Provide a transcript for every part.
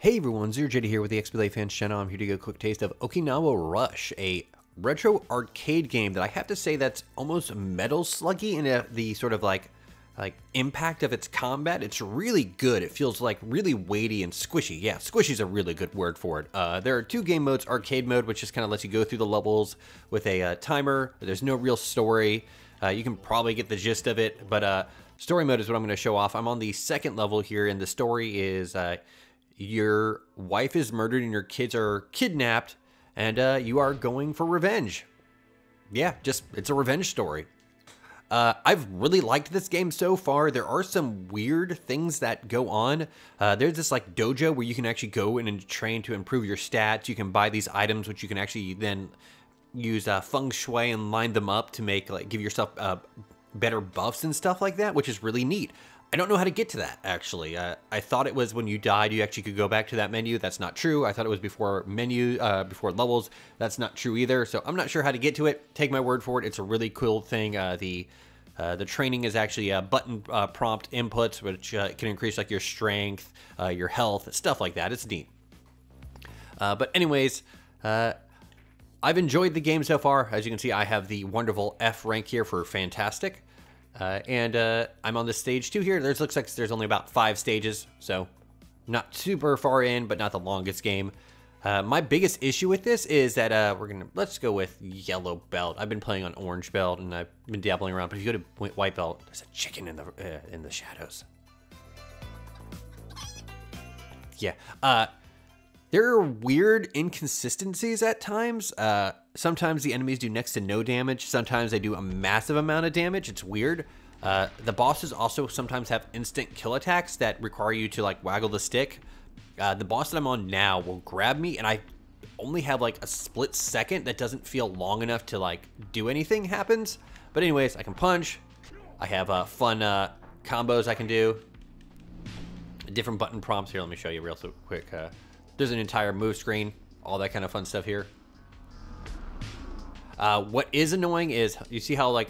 Hey everyone, Zero JD here with the XBLA Fans channel. I'm here to give a quick taste of Okinawa Rush, a retro arcade game that I have to say that's almost Metal Sluggy in the sort of like impact of its combat. It's really good. It feels like really weighty and squishy. Yeah, squishy's a really good word for it. There are two game modes: arcade mode, which just kind of lets you go through the levels with a timer. There's no real story. You can probably get the gist of it, but story mode is what I'm going to show off. I'm on the second level here, and the story is your wife is murdered and your kids are kidnapped, and you are going for revenge. Yeah, just, it's a revenge story. I've really liked this game so far. There are some weird things that go on. There's this like dojo where you can actually go in and train to improve your stats. You can buy these items, which you can actually then use feng shui and line them up to make, like, give yourself better buffs and stuff like that, which is really neat. I don't know how to get to that, actually. I thought it was when you died, you actually could go back to that menu. That's not true. I thought it was before menu, before levels. That's not true either. So I'm not sure how to get to it. Take my word for it. It's a really cool thing. The training is actually button prompt inputs, which can increase like your strength, your health, stuff like that. It's neat. But anyways, I've enjoyed the game so far. As you can see, I have the wonderful F rank here for fantastic. I'm on this stage 2 here. There's looks like there's only about 5 stages, so not super far in, but not the longest game. My biggest issue with this is that let's go with yellow belt. I've been playing on orange belt and I've been dabbling around, but if you go to white belt, there's a chicken in the shadows. Yeah. There are weird inconsistencies at times. Sometimes the enemies do next to no damage. Sometimes they do a massive amount of damage. It's weird. The bosses also sometimes have instant kill attacks that require you to like waggle the stick. The boss that I'm on now will grab me and I only have like a split second that doesn't feel long enough to like do anything happens. But anyways, I can punch. I have fun combos I can do. Different button prompts here. Let me show you real quick. There's an entire move screen, all that kind of fun stuff here. What is annoying is, you see how like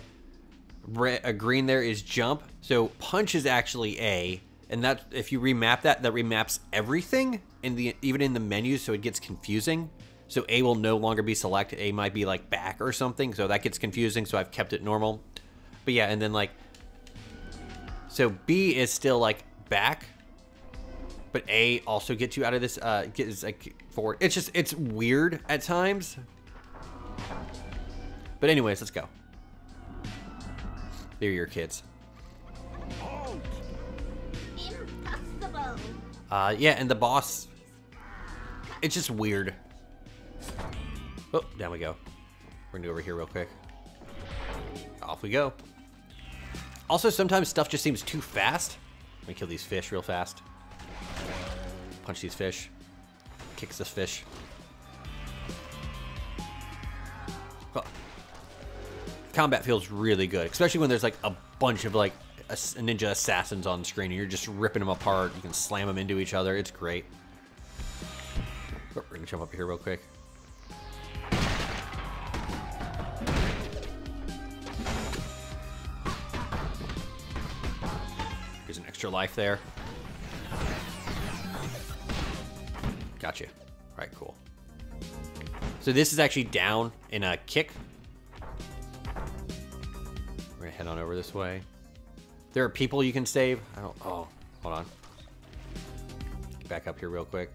green there is jump? So punch is actually A, and that if you remap that, that remaps everything, even in the menu, so it gets confusing. So A will no longer be selected. A might be like back or something, so that gets confusing, so I've kept it normal. But yeah, and then like, so B is still like back, but A also gets you out of this, gets like forward. It's just, it's weird at times. But anyways, let's go. They're your kids. Impossible. Yeah, and the boss, it's just weird. Oh, down we go. We're gonna go over here real quick. Off we go. Also, sometimes stuff just seems too fast. Let me kill these fish real fast. Punch these fish, kicks this fish. Oh. Combat feels really good, especially when there's like a bunch of like ninja assassins on the screen and you're just ripping them apart. You can slam them into each other. It's great. Oh, we're gonna jump up here real quick. Here's an extra life there. Gotcha. All right, cool. So this is actually down in a kick. We're gonna head on over this way. There are people you can save. Oh, hold on. Back up here real quick.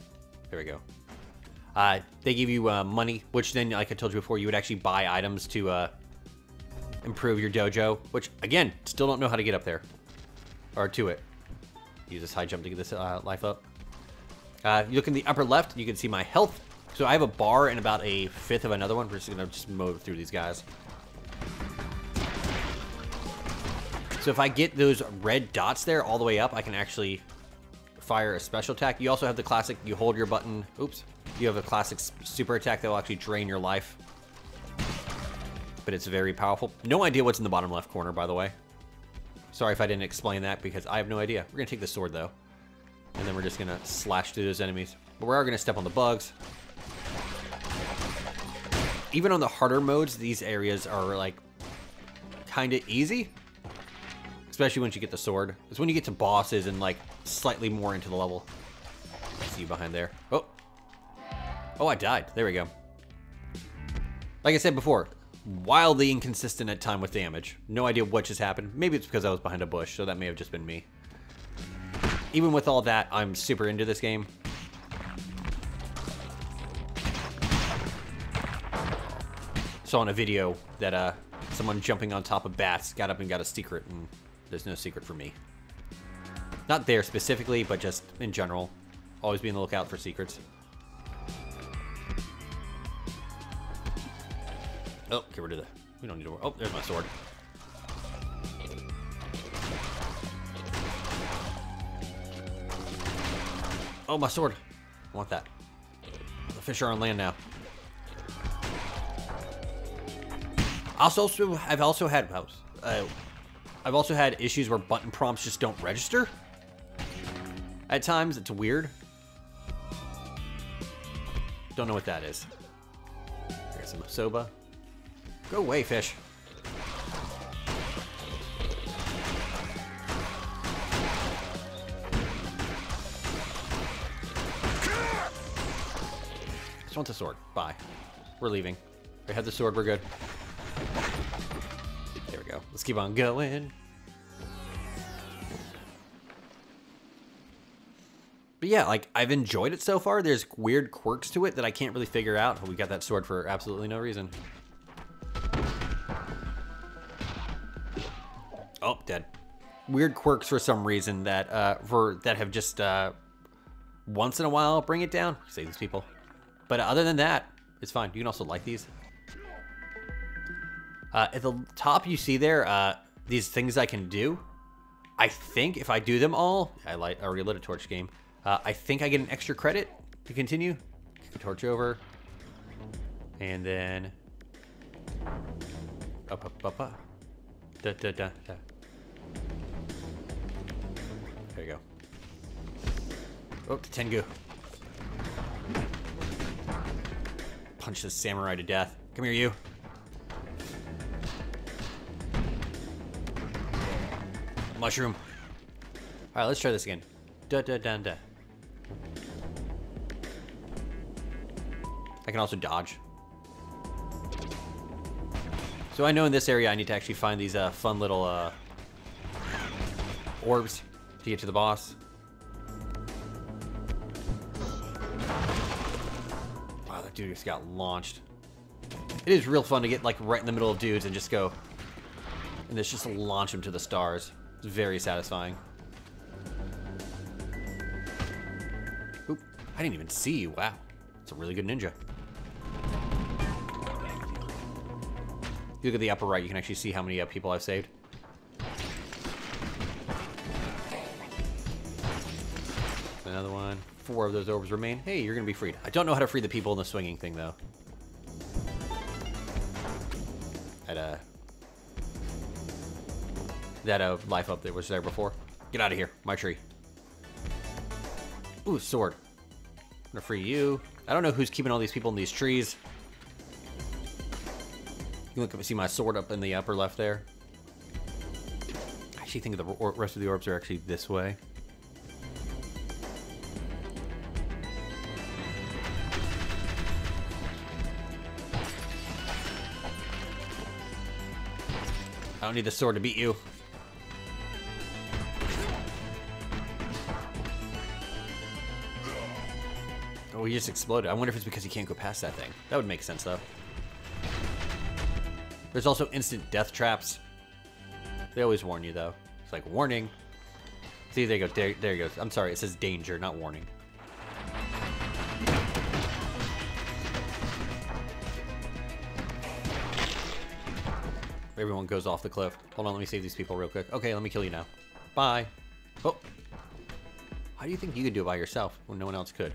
There we go. They give you money, which then, like I told you before, you would actually buy items to improve your dojo, which again, still don't know how to get up there or to it. Use this high jump to get this life up. If you look in the upper left, you can see my health. So I have a bar and about a fifth of another one. We're just gonna mow through these guys. So if I get those red dots there all the way up, I can actually fire a special attack. You also have the classic, you hold your button. Oops. You have a classic super attack that will actually drain your life. But it's very powerful. No idea what's in the bottom left corner, by the way. Sorry if I didn't explain that because I have no idea. We're gonna take the sword though. And then we're just gonna slash through those enemies. But we are gonna step on the bugs. Even on the harder modes, these areas are like kinda easy. Especially once you get the sword. It's when you get to bosses and like slightly more into the level. see you behind there. Oh. Oh, I died. There we go. Like I said before, wildly inconsistent at time with damage. No idea what just happened. Maybe it's because I was behind a bush, so that may have just been me. Even with all that, I'm super into this game. Saw in a video that someone jumping on top of bats got up and got a secret, and there's no secret for me. Not there specifically, but just in general. Always be on the lookout for secrets. Oh, get rid of the... We don't need to... Oh, there's my sword. Oh, my sword. I want that. The fish are on land now. Also, I've also had issues where button prompts just don't register. At times, it's weird. Don't know what that is. I got some soba. Go away, fish. Just want the sword. Bye. We're leaving. We have the sword. We're good. There we go. Let's keep on going. But yeah, like, I've enjoyed it so far. There's weird quirks to it that I can't really figure out. Oh, we got that sword for absolutely no reason. Oh, dead. Weird quirks for some reason that have just once in a while bring it down. Save these people. But other than that, it's fine. You can also like these. At the top, you see there these things I can do. I think if I do them all, I already lit a torch game. I think I get an extra credit to continue. Kick the torch over, and then up, up, up, up. Da, da, da, da. There you go. Oh, the Tengu. Punch this samurai to death. Come here, you. Mushroom. All right, let's try this again. Da, da, da, da. I can also dodge. So I know in this area I need to actually find these fun little orbs to get to the boss. Wow, that dude just got launched. It is real fun to get like right in the middle of dudes and just go and just launch them to the stars. Very satisfying. Oop, I didn't even see you. Wow, it's a really good ninja. If you look at the upper right, you can actually see how many people I've saved. Another one. 4 of those orbs remain. Hey, you're gonna be freed. I don't know how to free the people in the swinging thing though. That life up that was there before. Get out of here, my tree. Ooh, sword. I'm gonna free you. I don't know who's keeping all these people in these trees. You look up and see my sword up in the upper left there. I actually think the rest of the orbs are actually this way. I don't need the sword to beat you. Oh, he just exploded. I wonder if it's because he can't go past that thing. That would make sense, though. There's also instant death traps. They always warn you, though. It's like, warning. See, there you go. There you go. I'm sorry. It says danger, not warning. Everyone goes off the cliff. Hold on, let me save these people real quick. Okay, let me kill you now. Bye. Oh. How do you think you could do it by yourself when no one else could?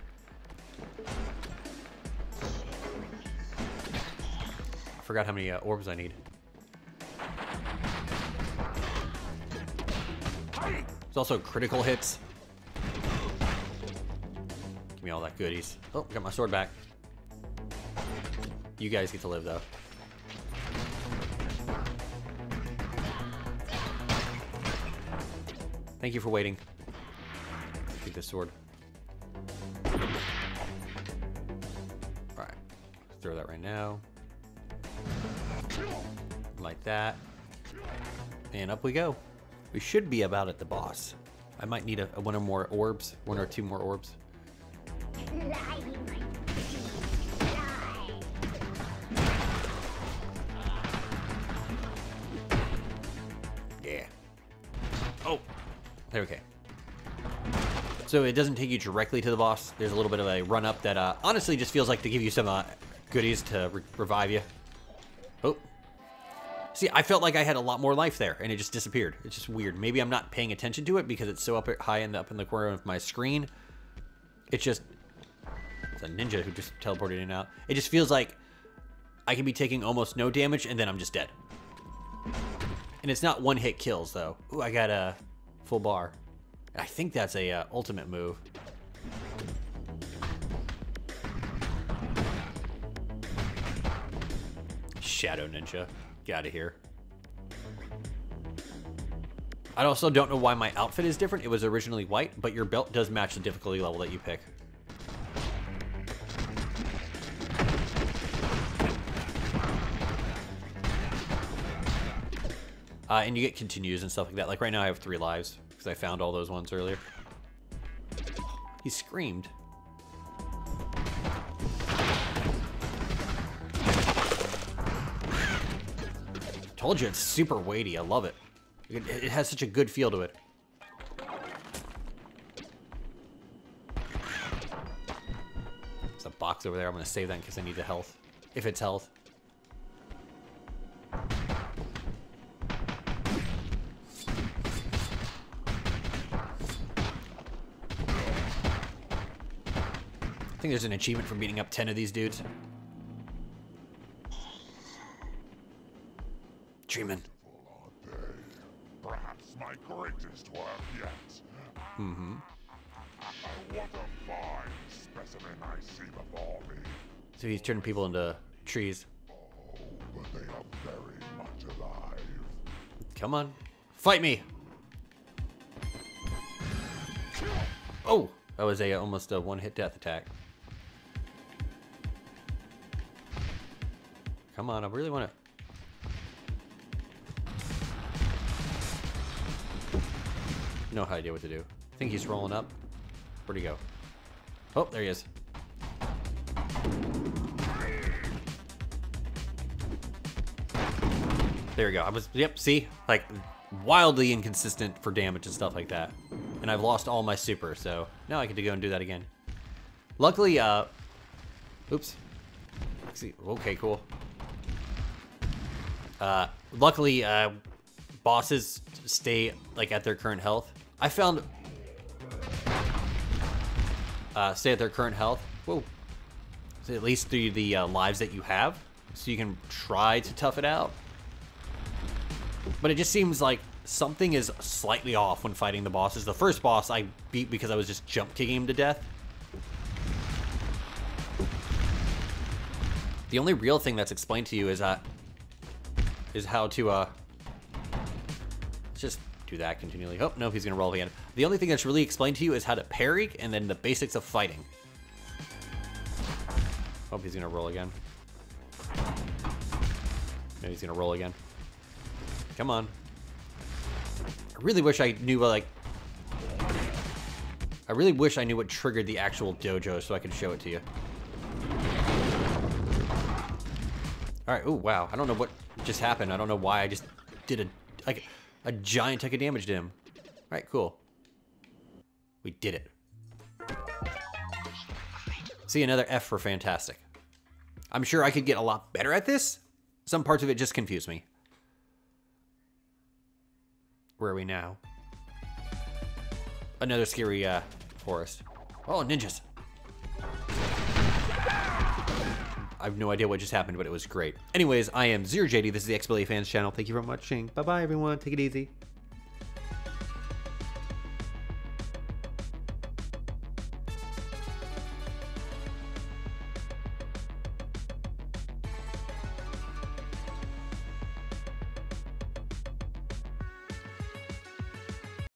I forgot how many orbs I need. There's also critical hits. Give me all that goodies. Oh, I got my sword back. You guys get to live, though. Thank you for waiting. Take this sword. throw that right now. Like that. And up we go. We should be about at the boss. I might need one or more orbs. One or two more orbs. Yeah. Oh! Okay. So it doesn't take you directly to the boss. There's a little bit of a run-up that honestly just feels like to give you some goodies to revive you. Oh. See, I felt like I had a lot more life there, and it just disappeared. It's just weird. Maybe I'm not paying attention to it because it's so high in the corner of my screen. It's just... It's a ninja who just teleported in and out. It just feels like I can be taking almost no damage, and then I'm just dead. And it's not one-hit kills, though. Ooh, I got a full bar. I think that's a ultimate move. Shadow Ninja. Out of here. I also don't know why my outfit is different. It was originally white, but your belt does match the difficulty level that you pick. And you get continues and stuff like that. Like right now I have 3 lives because I found all those ones earlier. He screamed. Told you it's super weighty. I love it. It has such a good feel to it. There's a box over there. I'm going to save that in case I need the health. If it's health. I think there's an achievement for beating up 10 of these dudes. Dreamin'. Perhaps my greatest work yet. Mm-hmm. What a fine specimen I see before me. So he's turning people into trees. Oh, but they are very much alive. Come on. Fight me! Oh! That was a almost a one-hit death attack. Come on, I really want to... No idea what to do. I think he's rolling up. Where'd he go? Oh, there he is. There we go. I was, yep, see? Like, wildly inconsistent for damage and stuff like that. And I've lost all my super, so now I get to go and do that again. Luckily, oops. See, okay, cool. Luckily, bosses stay, like, at their current health. I found stay at their current health. Whoa. So at least through the lives that you have, so you can try to tough it out. But it just seems like something is slightly off when fighting the bosses. The first boss I beat because I was just jump kicking him to death. The only real thing that's explained to you is how to just do that continually. Oh, no, he's going to roll again. The only thing that's really explained to you is how to parry and then the basics of fighting. Oh, he's going to roll again. No, he's going to roll again. Come on. I really wish I knew, like... I really wish I knew what triggered the actual dojo so I could show it to you. Alright, oh, wow. I don't know what just happened. I don't know why I just did a giant chunk of damage to him. Alright, cool. We did it. See, another F for fantastic. I'm sure I could get a lot better at this. Some parts of it just confuse me. Where are we now? Another scary forest. Oh, ninjas. I have no idea what just happened, but it was great. Anyways, I am Zero JD. This is the XBLA Fans channel. Thank you for watching. Bye-bye, everyone. Take it easy.